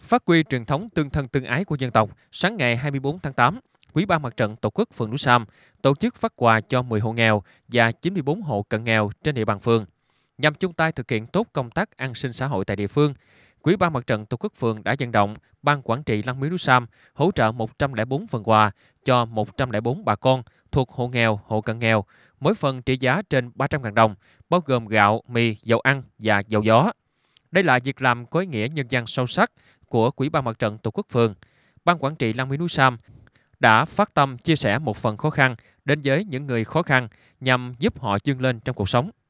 Phát huy truyền thống tương thân tương ái của dân tộc, sáng ngày 24 tháng 8, Ủy ban Mặt trận Tổ quốc phường Núi Sam tổ chức phát quà cho 10 hộ nghèo và 94 hộ cận nghèo trên địa bàn phường. Nhằm chung tay thực hiện tốt công tác an sinh xã hội tại địa phương, Ủy ban Mặt trận Tổ quốc phường đã vận động Ban Quản trị Lăng Miếu Núi Sam hỗ trợ 104 phần quà cho 104 bà con thuộc hộ nghèo, hộ cận nghèo, mỗi phần trị giá trên 300.000 đồng, bao gồm gạo, mì, dầu ăn và dầu gió. Đây là việc làm có ý nghĩa nhân văn sâu sắc của Ủy ban Mặt trận Tổ quốc phường. Ban Quản trị Lăng Miếu Núi Sam đã phát tâm chia sẻ một phần khó khăn đến với những người khó khăn nhằm giúp họ vươn lên trong cuộc sống.